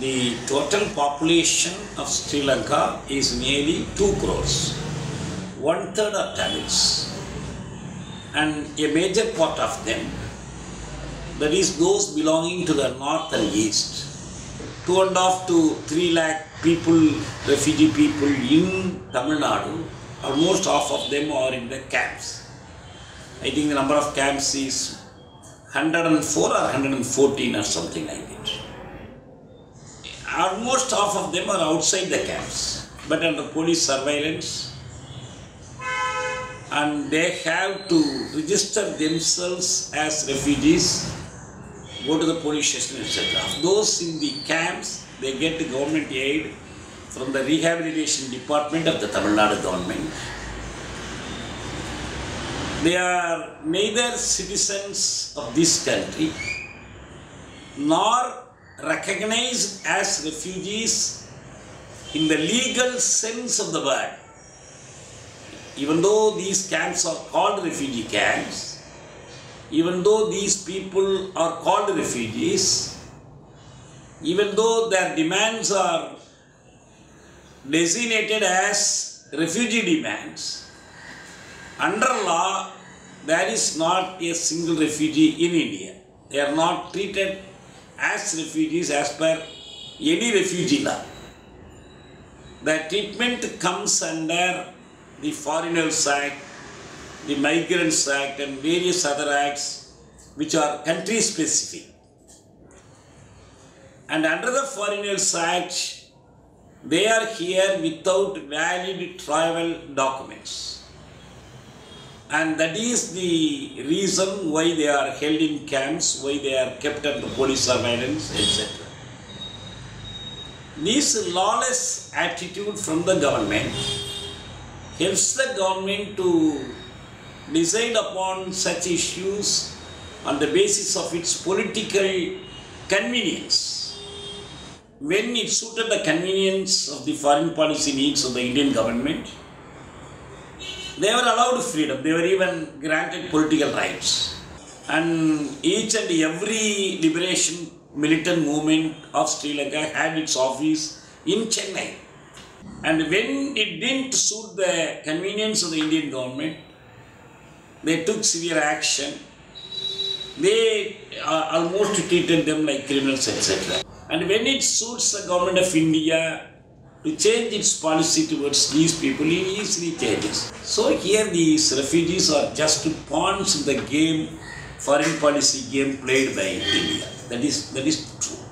The total population of Sri Lanka is nearly 2 crores, 1/3 are Tamils, and a major part of them, that is those belonging to the north and east, 2.5 to 3 lakh people, refugee people in Tamil Nadu, almost half of them are in the camps. I think the number of camps is 104 or 114 or something like that. Almost half of them are outside the camps, but under police surveillance, and they have to register themselves as refugees, go to the police station, etc. Those in the camps, they get the government aid from the rehabilitation department of the Tamil Nadu government. They are neither citizens of this country nor recognized as refugees in the legal sense of the word. Even though these camps are called refugee camps, even though these people are called refugees, even though their demands are designated as refugee demands, under law, there is not a single refugee in India. They are not treated as refugees as per any refugee law. Their treatment comes under the Foreigners Act, the Migrants Act, and various other acts which are country specific. And under the Foreigners Act, they are here without valid travel documents. And that is the reason why they are held in camps, why they are kept under police surveillance, etc. This lawless attitude from the government helps the government to decide upon such issues on the basis of its political convenience. When it suited the convenience of the foreign policy needs of the Indian government, they were allowed freedom, they were even granted political rights. And each and every liberation militant movement of Sri Lanka had its office in Chennai. And when it didn't suit the convenience of the Indian government, they took severe action. They almost treated them like criminals, etc. And when it suits the government of India to change its policy towards these people, it easily changes. So here these refugees are just pawns in the game, foreign policy game played by India. That is true.